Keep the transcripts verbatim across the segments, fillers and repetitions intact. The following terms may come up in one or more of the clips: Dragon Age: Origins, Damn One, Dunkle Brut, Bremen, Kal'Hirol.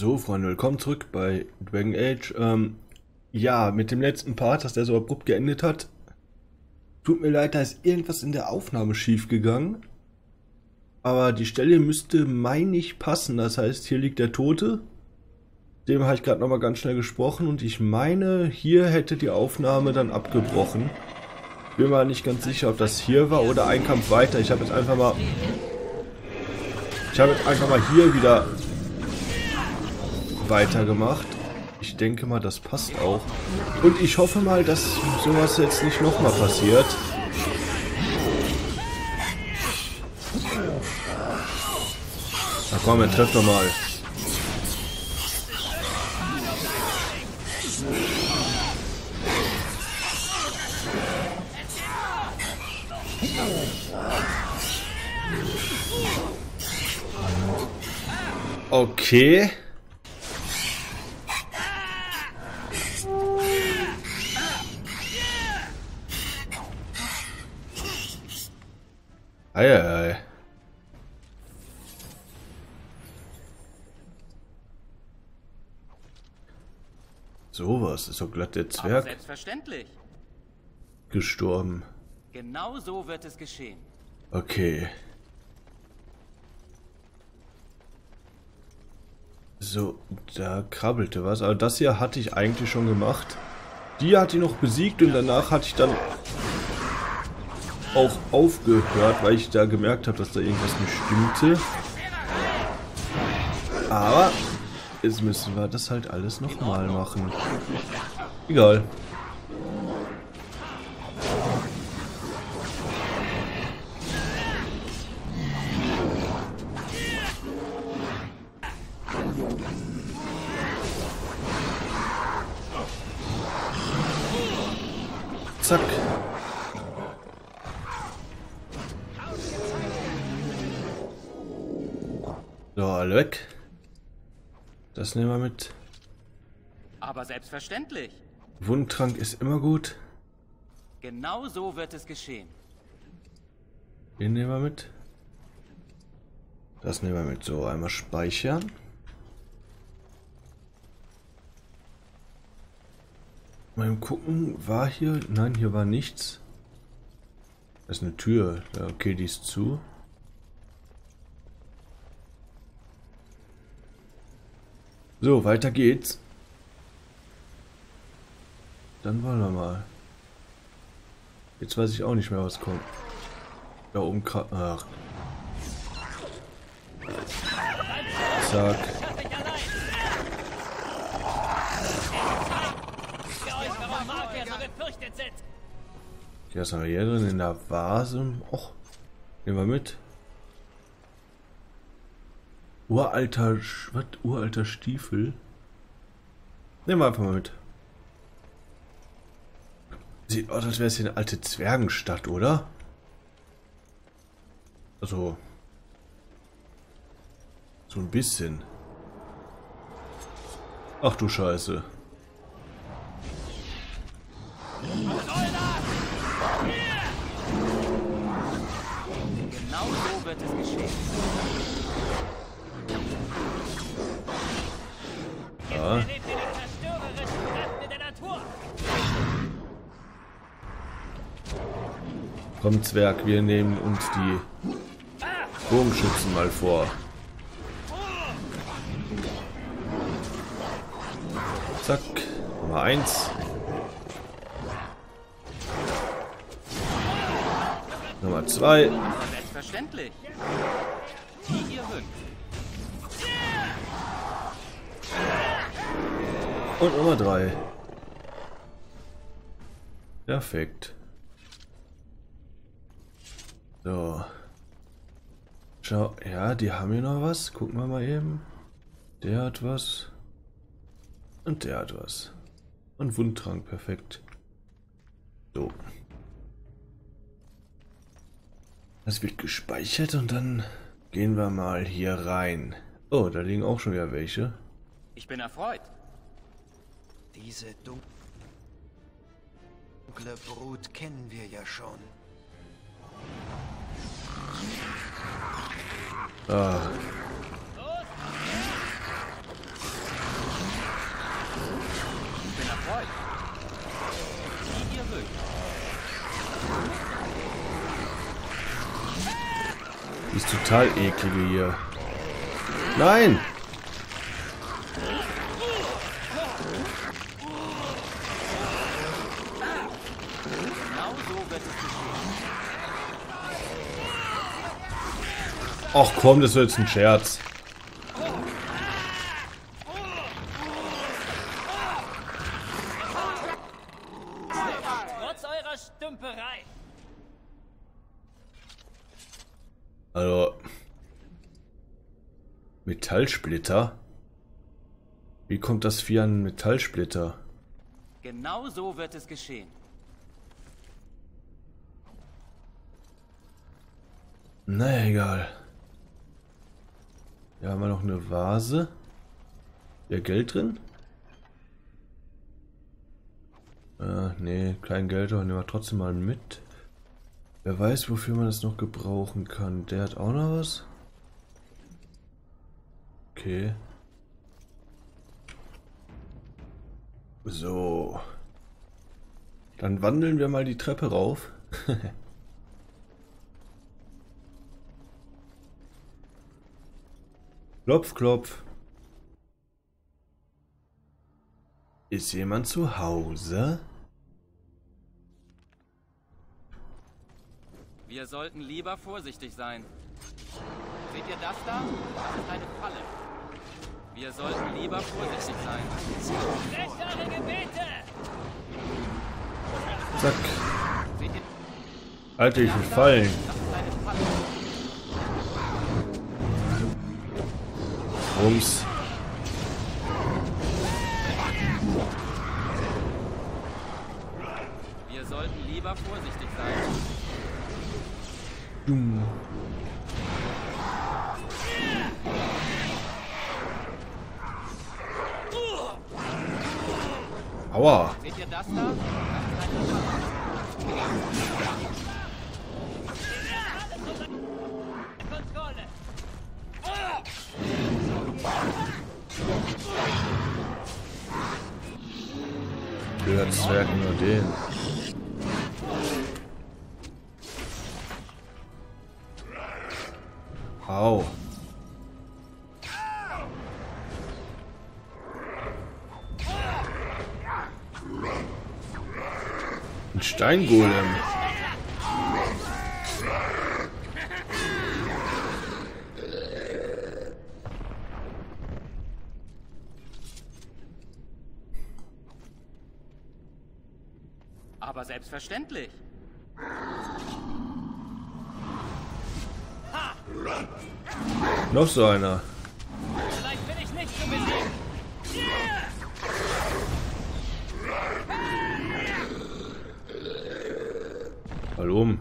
So, Freunde, willkommen zurück bei Dragon Age. Ähm, ja, mit dem letzten Part, dass der so abrupt geendet hat. Tut mir leid, da ist irgendwas in der Aufnahme schief gegangen. Aber die Stelle müsste, meine ich, passen. Das heißt, hier liegt der Tote. Dem habe ich gerade nochmal ganz schnell gesprochen. Und ich meine, hier hätte die Aufnahme dann abgebrochen. Bin mir nicht ganz sicher, ob das hier war oder ein Kampf weiter. Ich habe jetzt einfach mal... Ich habe jetzt einfach mal hier wieder... weitergemacht. Ich denke mal, das passt auch. Und ich hoffe mal, dass sowas jetzt nicht nochmal passiert. Na komm, wir treffen mal. Okay. Eieiei. Sowas ist doch glatt der Zwerg. Aber selbstverständlich. Gestorben. Genau so wird es geschehen. Okay. So, da krabbelte was. Aber das hier hatte ich eigentlich schon gemacht. Die hatte ich noch besiegt und danach hatte ich dann... auch aufgehört, weil ich da gemerkt habe, dass da irgendwas nicht stimmte. Aber jetzt müssen wir das halt alles nochmal machen. Egal. Zack. So, alle weg. Das nehmen wir mit. Aber selbstverständlich. Wundtrank ist immer gut. Genau so wird es geschehen. Den nehmen wir mit. Das nehmen wir mit. So, einmal speichern. Mal gucken, war hier... Nein, hier war nichts. Da ist eine Tür. Ja, okay, die ist zu. So, weiter geht's. Dann wollen wir mal. Jetzt weiß ich auch nicht mehr, was kommt. Da oben krass. Ach. Zack. Ja, was haben wir hier drin? In der Vase. Och. Nehmen wir mit. Uralter, was? Uralter Stiefel? Nehmen wir einfach mal mit. Sieht aus, als wäre es hier eine alte Zwergenstadt, oder? Also. So ein bisschen. Ach du Scheiße. Genau so wird es geschehen. Ja. Komm Zwerg, wir nehmen uns die Bogenschützen mal vor. Zack, Nummer eins. Nummer zwei. Selbstverständlich. Wie ihr wünscht. Und Nummer drei. Perfekt. So. Schau. Ja, die haben hier noch was. Gucken wir mal eben. Der hat was. Und der hat was. Und Wundtrank. Perfekt. So. Das wird gespeichert und dann gehen wir mal hier rein. Oh, da liegen auch schon wieder welche. Ich bin erfreut. Diese dunkle Brut kennen wir ja schon. Ah. Zeit, wie ihr mögt. Ist total eklige hier. Nein! Ach komm, das war jetzt ein Scherz. Also Metallsplitter? Wie kommt das Vieh an Metallsplitter? Genau so wird es geschehen. Na egal. Hier haben wir noch eine Vase. Ist ja Geld drin? Äh, nee, kein Geld, aber nehmen wir trotzdem mal mit. Wer weiß, wofür man das noch gebrauchen kann. Der hat auch noch was. Okay. So. Dann wandeln wir mal die Treppe rauf. Klopf, klopf. Ist jemand zu Hause? Wir sollten lieber vorsichtig sein. Seht ihr das da? Das ist eine Falle. Wir sollten lieber vorsichtig sein. Sprecht eure Gebete! Zack. Seht ihr? Alter, ich will fallen. Das ist eine Falle. Rums. Wir sollten lieber vorsichtig sein. Aua. Seht ihr das da? Blöder Zwerg, nur den. Au. Ein Steingolem. Aber selbstverständlich. Noch so einer. Vielleicht bin ich nicht zu besiegen. Fall um.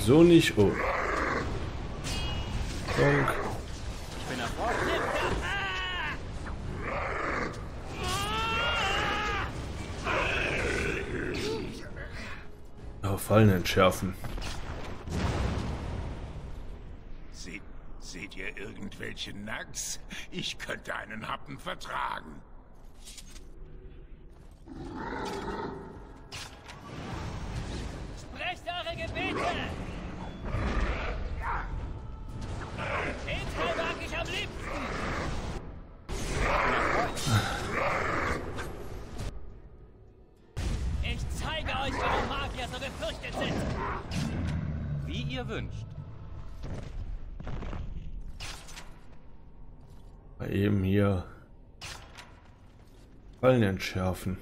So nicht, oh. Donk. Oh, Fallen entschärfen. Seht, seht ihr irgendwelche Nags? Ich könnte einen Happen vertragen. Sprecht eure Gebete! Ich zeige euch, warum Magier so gefürchtet sind. Wie ihr wünscht. Mal eben hier Fallen entschärfen.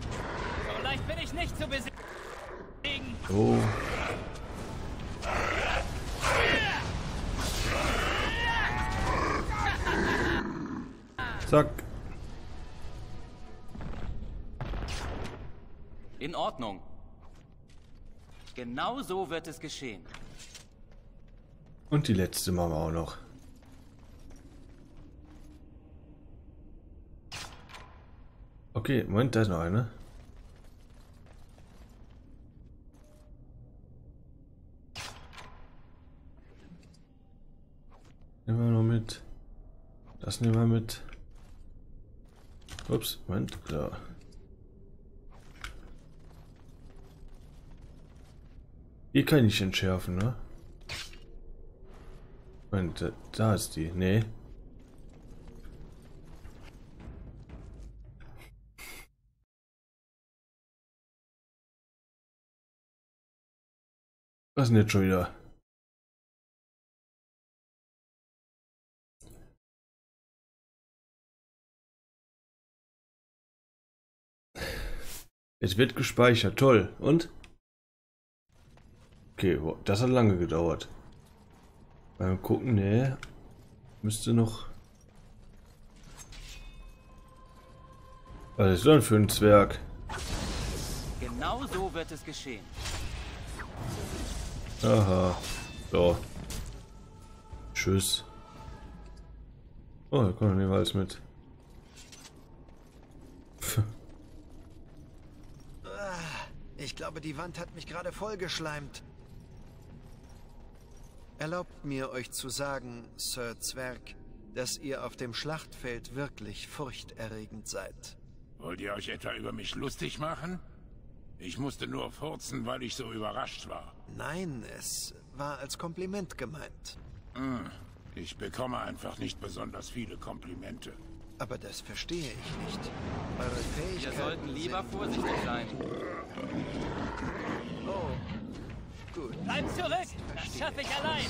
So leicht bin ich nicht zu besiegen. So. Zack. In Ordnung. Genau so wird es geschehen. Und die letzte machen wir auch noch. Okay, Moment, da ist noch eine. Nehmen wir noch mit. Das nehmen wir mit. Ups, Moment, klar. Die kann ich entschärfen, ne? Moment, da, da ist die. Nee. Was ist denn jetzt schon wieder? Es wird gespeichert, toll. Und? Okay, wow, das hat lange gedauert. Mal gucken, ne? Müsste noch... Was ist denn für ein Zwerg? Genau so wird es geschehen. Aha. So. Tschüss. Oh, da kommt noch alles mit. Ich glaube, die Wand hat mich gerade vollgeschleimt. Erlaubt mir, euch zu sagen, Sir Zwerg, dass ihr auf dem Schlachtfeld wirklich furchterregend seid. Wollt ihr euch etwa über mich lustig machen? Ich musste nur furzen, weil ich so überrascht war. Nein, es war als Kompliment gemeint. Ich bekomme einfach nicht besonders viele Komplimente. Aber das verstehe ich nicht. Eure Fähigkeiten. Wir sollten lieber vorsichtig sein. Oh. Gut. Bleib zurück! Das schaffe ich allein!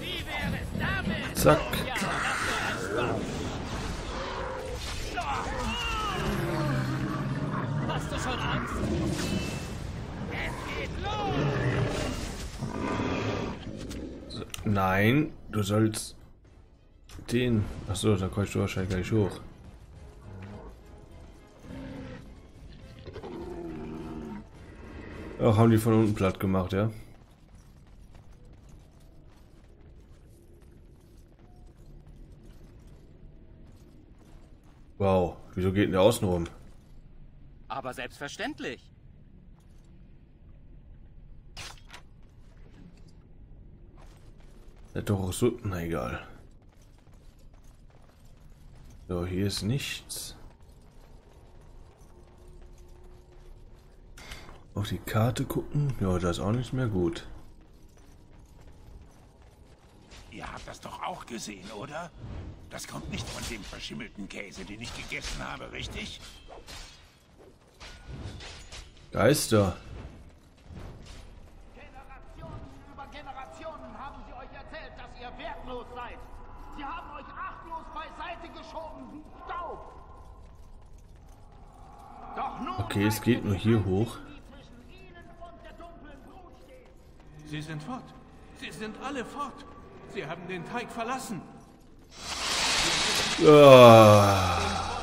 Wie wäre es damit? Zack. Ja, das wäre ein Spaß. Hast du schon Angst? Es geht los! So, nein, du sollst. Den. Achso, da kommst du wahrscheinlich gleich hoch. Ach, haben die von unten platt gemacht, ja? Wow, wieso geht denn der außen rum? Aber selbstverständlich. Der doch auch so. Na egal. So, hier ist nichts. Auf die Karte gucken. Ja, das ist auch nicht mehr gut. Ihr habt das doch auch gesehen, oder? Das kommt nicht von dem verschimmelten Käse, den ich gegessen habe, richtig? Geister. Generationen über Generationen haben sie euch erzählt, dass ihr wertlos seid. Sie haben euch achtlos beiseite geschoben wie Staub. Doch nun okay, es geht nur hier hoch. Zwischen ihnen und der dunklen Brut steht. Sie sind fort. Sie sind alle fort. Sie haben den Teig verlassen. Ah.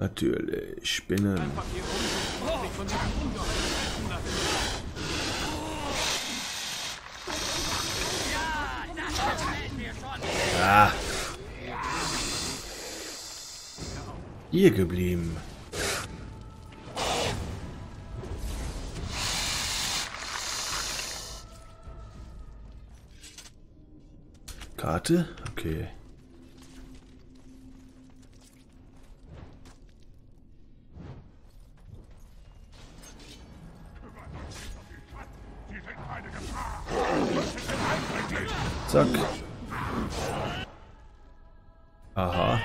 Natürlich, Spinnen. Einfach hier um, sich von diesem Ungeheuer lassen. Ah. Hier geblieben. Karte? Okay. Zack. Aha.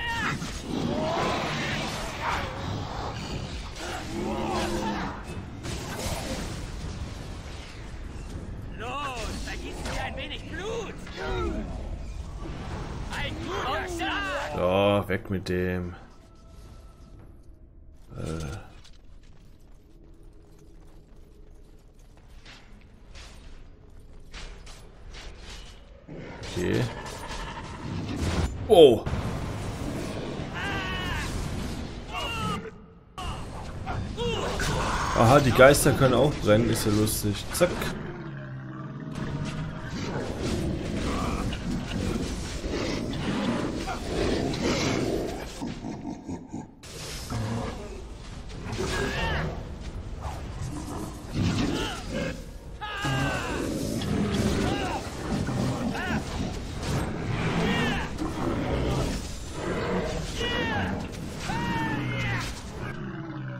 Los, da gießt mir ein wenig Blut. Ein guter Schlag. So, weg mit dem. Äh. Okay. Oh. Aha, die Geister können auch brennen, ist ja lustig. Zack.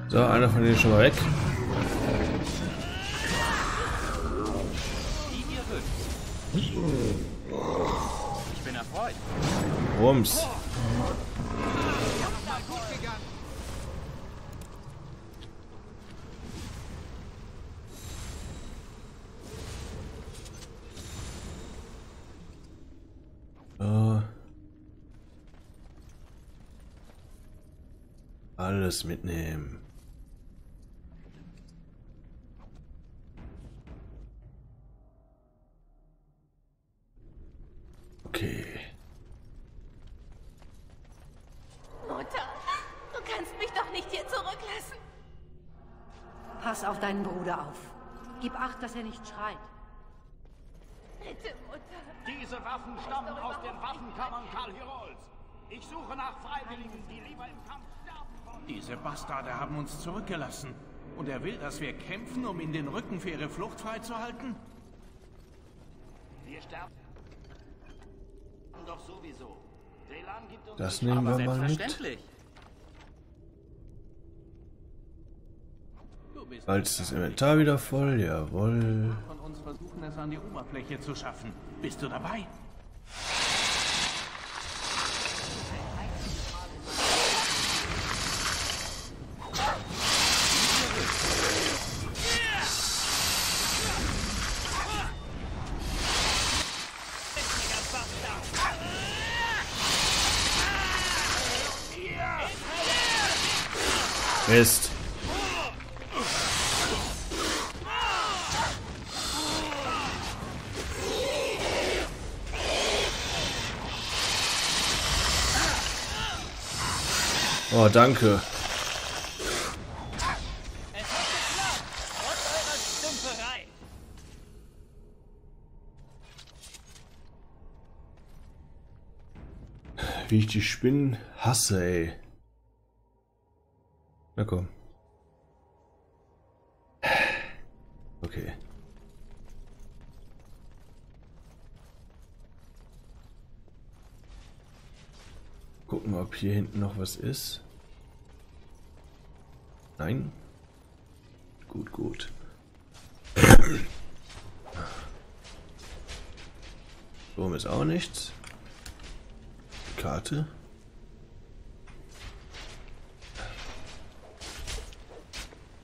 So, einer von denen ist schon mal weg. Ich bin erfreut. Rums. So. Alles mitnehmen. Okay. Mutter, du kannst mich doch nicht hier zurücklassen. Pass auf deinen Bruder auf. Gib Acht, dass er nicht schreit. Bitte, Mutter. Diese Waffen stammen aus den Waffenkammern Kal'Hirols. Ich suche nach Freiwilligen, die lieber im Kampf sterben wollen. Diese Bastarde haben uns zurückgelassen. Und er will, dass wir kämpfen, um ihnen den Rücken für ihre Flucht freizuhalten? Wir sterben. Doch sowieso. Gibt uns das nehmen wir mal mit. Als das Inventar wieder voll, jawohl. Von uns versuchen es an die Oberfläche zu schaffen. Bist du dabei? Mist. Oh, danke. Wie ich die Spinnen hasse, ey. Na komm. Okay. Gucken wir, ob hier hinten noch was ist. Nein? Gut, gut. Oben ist auch nichts. Karte.